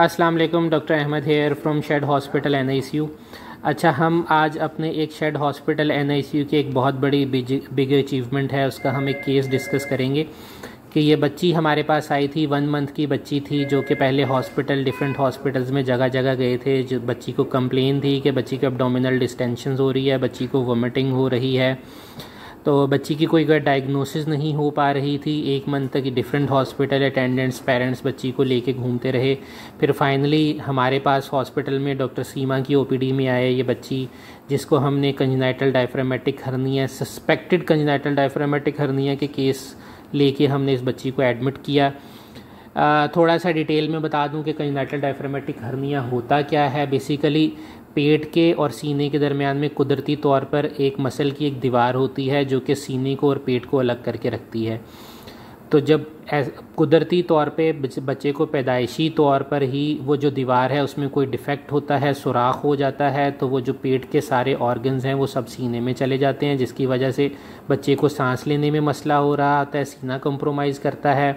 अस्सलाम वालेकुम, doctor Ahmad here from shed hospital NICU। अच्छा, हम आज अपने एक शैड हॉस्पिटल NICU की एक बहुत बड़ी बिग अचीवमेंट है, उसका हम एक केस डिस्कस करेंगे कि ये बच्ची हमारे पास आई थी, 1 मंथ की बच्ची थी, जो कि पहले हॉस्पिटल डिफरेंट हॉस्पिटल्स में जगह जगह गए थे। जो बच्ची को कंप्लेन थी कि बच्ची की एब्डोमिनल डिस्टेंशन हो रही है, बच्ची को वोमिटिंग हो रही है, तो बच्ची की कोई डायग्नोसिस नहीं हो पा रही थी। 1 मंथ तक डिफरेंट हॉस्पिटल अटेंडेंट्स, पेरेंट्स बच्ची को लेके घूमते रहे। फिर फाइनली हमारे पास हॉस्पिटल में डॉक्टर सीमा की OPD में आए ये बच्ची, जिसको हमने congenital diaphragmatic hernia, suspected congenital diaphragmatic hernia के केस लेके हमने इस बच्ची को एडमिट किया। थोड़ा सा डिटेल में बता दूं कि कंजनाइटल डायफ्रामेटिक हर्निया होता क्या है। बेसिकली पेट के और सीने के दरमियान में कुदरती तौर पर एक मसल की एक दीवार होती है जो कि सीने को और पेट को अलग करके रखती है। तो जब कुदरती तौर पे बच्चे को पैदाइशी तौर पर ही वो जो दीवार है उसमें कोई डिफेक्ट होता है, सुराख हो जाता है, तो वो जो पेट के सारे ऑर्गन्स हैं वो सब सीने में चले जाते हैं, जिसकी वजह से बच्चे को सांस लेने में मसला हो रहा होता है, सीना कंप्रोमाइज़ करता है,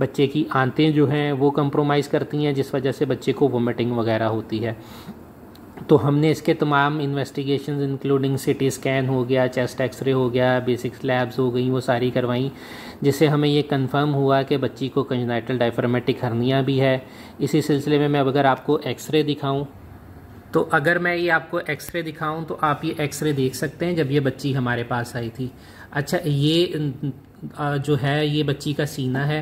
बच्चे की आंतें जो हैं वो कंप्रोमाइज़ करती हैं, जिस वजह से बच्चे को वोमिटिंग वगैरह होती है। तो हमने इसके तमाम इन्वेस्टिगेशंस इंक्लूडिंग CT स्कैन हो गया, चेस्ट एक्सरे हो गया, बेसिक लैब्स हो गई, वो सारी करवाई, जिससे हमें ये कंफर्म हुआ कि बच्ची को कंजनाइटल डायफ्रामेटिक हर्निया भी है। इसी सिलसिले में मैं अगर आपको एक्सरे दिखाऊं, तो अगर मैं ये आपको एक्सरे दिखाऊं तो आप ये एक्सरे देख सकते हैं जब ये बच्ची हमारे पास आई थी। अच्छा, ये जो है ये बच्ची का सीना है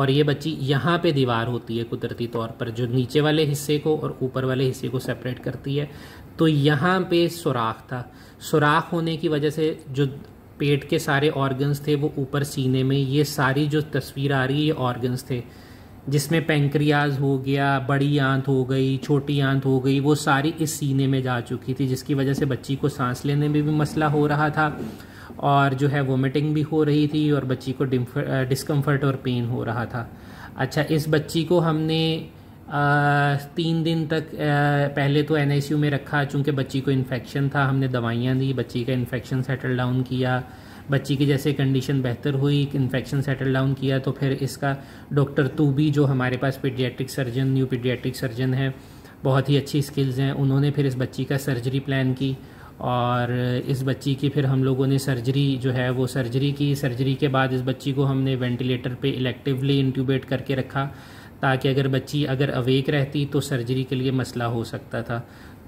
और ये बच्ची यहाँ पे दीवार होती है कुदरती तौर पर जो नीचे वाले हिस्से को और ऊपर वाले हिस्से को सेपरेट करती है। तो यहाँ पे सुराख था, सुराख होने की वजह से जो पेट के सारे ऑर्गन्स थे वो ऊपर सीने में, ये सारी जो तस्वीर आ रही है ये ऑर्गन्स थे, जिसमें पेंक्रियाज हो गया, बड़ी आंत हो गई, छोटी आंत हो गई, वो सारी इस सीने में जा चुकी थी, जिसकी वजह से बच्ची को सांस लेने में भी मसला हो रहा था और जो है वोमिटिंग भी हो रही थी और बच्ची को डिस्कम्फर्ट और पेन हो रहा था। अच्छा, इस बच्ची को हमने 3 दिन तक पहले तो NICU में रखा, चूँकि बच्ची को इन्फेक्शन था, हमने दवाइयाँ दी, बच्ची का इन्फेक्शन सेटल डाउन किया, बच्ची की जैसे कंडीशन बेहतर हुई, इन्फेक्शन सेटल डाउन किया, तो फिर इसका डॉक्टर तूबी जो हमारे पास paediatric surgeon, new paediatric surgeon है, बहुत ही अच्छी स्किल्स हैं, उन्होंने फिर इस बच्ची का सर्जरी प्लान की और इस बच्ची की फिर हम लोगों ने सर्जरी जो है वो सर्जरी की। सर्जरी के बाद इस बच्ची को हमने वेंटिलेटर पे इलेक्टिवली इंट्यूबेट करके रखा, ताकि अगर बच्ची अवेक रहती तो सर्जरी के लिए मसला हो सकता था।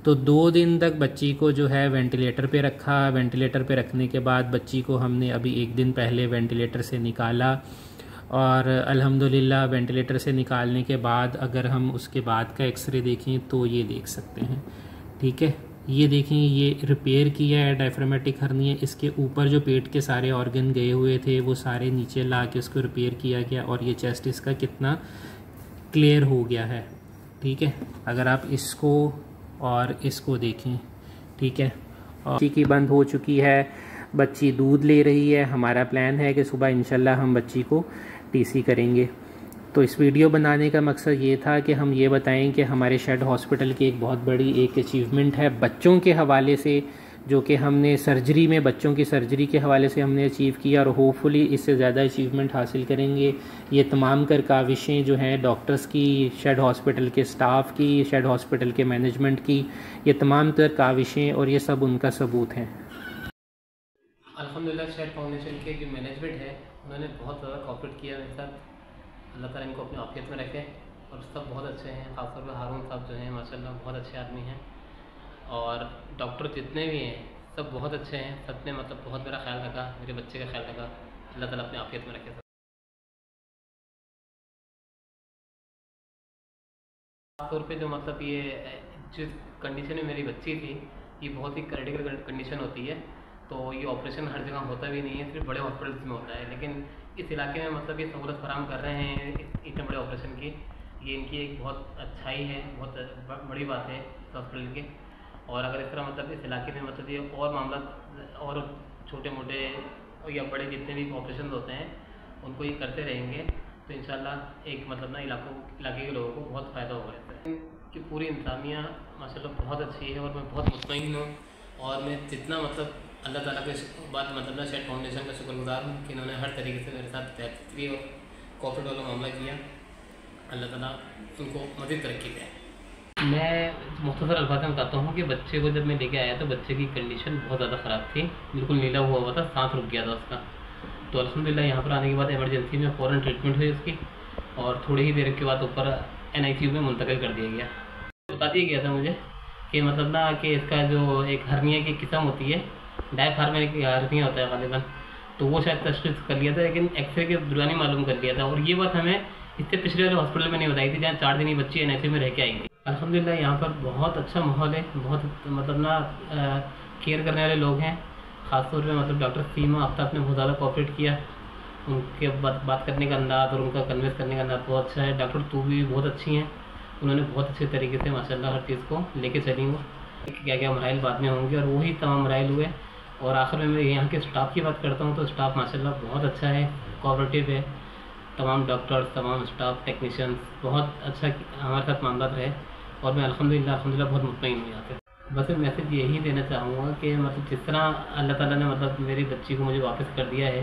तो 2 दिन तक बच्ची को जो है वेंटिलेटर पे रखा। वेंटिलेटर पे रखने के बाद बच्ची को हमने अभी 1 दिन पहले वेंटिलेटर से निकाला और अल्हम्दुलिल्लाह वेंटिलेटर से निकालने के बाद अगर हम उसके बाद का एक्सरे देखें तो ये देख सकते हैं, ठीक है। ये देखें, ये रिपेयर किया है डायफ्रामेटिक हर्निया, इसके ऊपर जो पेट के सारे ऑर्गन गए हुए थे वो सारे नीचे ला के उसको रिपेयर किया गया और ये चेस्ट इसका कितना क्लियर हो गया है, ठीक है। अगर आप इसको और इसको देखें, ठीक है, और बच्ची की बंद हो चुकी है, बच्ची दूध ले रही है। हमारा प्लान है कि सुबह इंशाल्लाह हम बच्ची को TC करेंगे। तो इस वीडियो बनाने का मकसद ये था कि हम ये बताएं कि हमारे शैड हॉस्पिटल की एक बहुत बड़ी एक अचीवमेंट है बच्चों के हवाले से, जो कि हमने सर्जरी में बच्चों की सर्जरी के हवाले से हमने अचीव किया और होपफुली इससे ज़्यादा अचीवमेंट हासिल करेंगे। ये तमाम कर काविशें जो हैं डॉक्टर्स की, शैड हॉस्पिटल के स्टाफ की, शैड हॉस्पिटल के मैनेजमेंट की, ये तमाम तर काविशें और ये सब उनका सबूत हैं। अल्हम्दुलिल्लाह शैड फाउंडेशन के जो मैनेजमेंट है उन्होंने बहुत ज़्यादा कोऑपरेट किया मेरे साथ, अल्लाह ताला इनको अपनी आफियत में रखे। और सब बहुत अच्छे हैं, खासतौर पर हारून साहब जो हैं माशाल्लाह बहुत अच्छे आदमी हैं और डॉक्टर जितने भी हैं सब बहुत अच्छे हैं, सब ने मतलब बहुत मेरा ख्याल रखा, मेरे बच्चे का ख्याल रखा। अल्लाह ताला अपनी आफियत में रखे। खासतौर पर जो मतलब ये जिस कंडीशन में मेरी बच्ची थी ये बहुत ही क्रिटिकल कंडीशन होती है, तो ये ऑपरेशन हर जगह होता भी नहीं है, सिर्फ बड़े हॉस्पिटल्स में होता है, लेकिन इस इलाके में मतलब ये सहूलत फराम कर रहे हैं इतने बड़े ऑपरेशन की, ये इनकी एक बहुत अच्छाई है, बहुत बड़ी बात है हॉस्पिटल की। और अगर इस तरह मतलब इस इलाके में मतलब ये और मामला और छोटे मोटे या बड़े जितने भी ऑपरेशन होते हैं उनको ये करते रहेंगे तो इंशाल्लाह एक मतलब ना इलाके के लोगों को बहुत फ़ायदा होगा इससे। कि पूरी इंसानिया माशाल्लाह बहुत अच्छी है और मैं बहुत मुतमईन हूँ और मैं जितना मतलब अल्लाह ताला के बात मतलब ना शैड फाउंडेशन का शुक्रगुजार हूँ कि इन्होंने हर तरीके से मेरे साथ बेहतरी और कॉपरेट वाला मामला किया। अल्लाह ताला उनको मदद रखी जाए। मैं मुख्तसर अल्फाज में बताता हूँ कि बच्चे को जब मैं लेके आया तो बच्चे की कंडीशन बहुत ज़्यादा ख़राब थी, बिल्कुल नीला हुआ हुआ था, सांस रुक गया था उसका। तो अल्हम्दुलिल्लाह यहाँ पर आने के बाद इमरजेंसी में फ़ौरन ट्रीटमेंट हुई उसकी और थोड़ी ही देर के बाद ऊपर NICU में मुंतकिल कर दिया गया। बता दिया गया था मुझे कि मतलब ना कि इसका जो एक हर्निया की किस्म होती है, डायफ्रागमेटिक हर्निया होता है गालिबन, तो वो शायद तशख़ीस कर लिया था, लेकिन एक्सरे के दौरान मालूम कर लिया था। और ये बात हमें इससे पिछले वाले हॉस्पिटल में नहीं बताई थी, जहाँ 4 दिन ही बच्ची NICU में रह के आई थी। अल्हम्दुलिल्लाह यहाँ पर बहुत अच्छा माहौल है, बहुत मतलब ना केयर करने वाले लोग हैं। ख़ासतौर पे मतलब डॉक्टर सीमा आफ्ताब ने बहुत ज़्यादा कोऑपरेट किया, उनके बात करने का अंदाज़ और उनका कन्वेंस करने का अंदाज़ बहुत अच्छा है। डॉक्टर तू भी बहुत अच्छी हैं, उन्होंने बहुत अच्छे तरीके से माशाल्लाह हर चीज़ को लेके चली हूँ, क्या क्या मराइल बाद में होंगे और वही तमाम मराइल हुए। और आखिर में मैं यहाँ के स्टाफ की बात करता हूँ तो स्टाफ माशाल्लाह बहुत अच्छा है, कोऑपरेटिव है, तमाम डॉक्टर्स, तमाम स्टाफ, टेक्नीशियंस, बहुत अच्छा हमारे साथ मामला रहे और मैं अल्हम्दुलिल्लाह बहुत मुतमईन हो जाता है। बस मैं मैसेज यही देना चाहूँगा कि मतलब जिस तरह अल्लाह ताला ने मतलब मेरी बच्ची को मुझे वापस कर दिया है,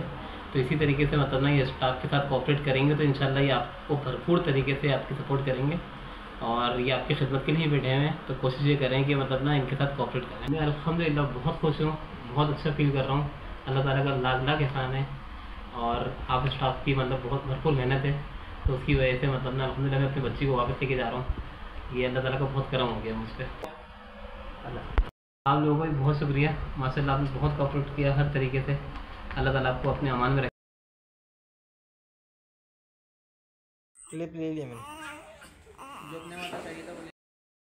तो इसी तरीके से मतलब ना ये स्टाफ के साथ कोऑपरेट करेंगे तो इंशाल्लाह ये आपको भरपूर तरीके से आपकी सपोर्ट करेंगे और ये आपकी खिदमत के लिए बैठे हुए हैं। तो कोशिश ये करें कि मतलब ना इनके साथ कोऑपरेट करें। मैं अल्हम्दुलिल्लाह बहुत खुश हूँ, बहुत अच्छा फील कर रहा हूँ। अल्लाह ताला का लाख लाख एहसान है और आप स्टाफ की मतलब बहुत भरपूर मेहनत है, तो उसकी वजह से मतलब ना अल्हम्दुलिल्लाह मैं अपनी बच्ची को वापस लेके जा रहा हूँ। ये अल्लाह ताला का बहुत करम हो गया मुझ पर। आप लोगों का भी बहुत शुक्रिया, माशाल्लाह आपने बहुत कोऑपरेट किया हर तरीके से। अल्लाह ताला आपको अपने अमान में रखे। क्लिप ले लिया मैंने जो अपने वाला चाहिए था,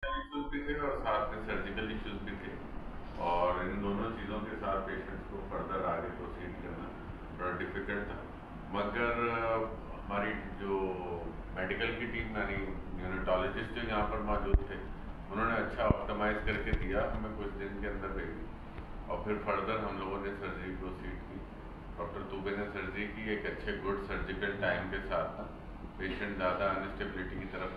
और साथ में सर्जिकल इश्यूज भी थे और इन दोनों चीज़ों के साथ पेशेंट्स को फर्दर आगे प्रोसीड करना बड़ा डिफिकल्ट था। मगर हमारी जो मेडिकल की टीम यानी न्यूरोटॉलजिस्ट जो यहाँ पर मौजूद थे, उन्होंने अच्छा ऑप्टिमाइज़ करके दिया हमें कुछ दिन के अंदर बेबी, और फिर फर्दर हम लोगों ने सर्जरी प्रोसीड की। डॉक्टर तूबे ने सर्जरी की एक अच्छे गुड सर्जिकल टाइम के साथ, पेशेंट ज़्यादा अनस्टेबिलिटी की तरफ।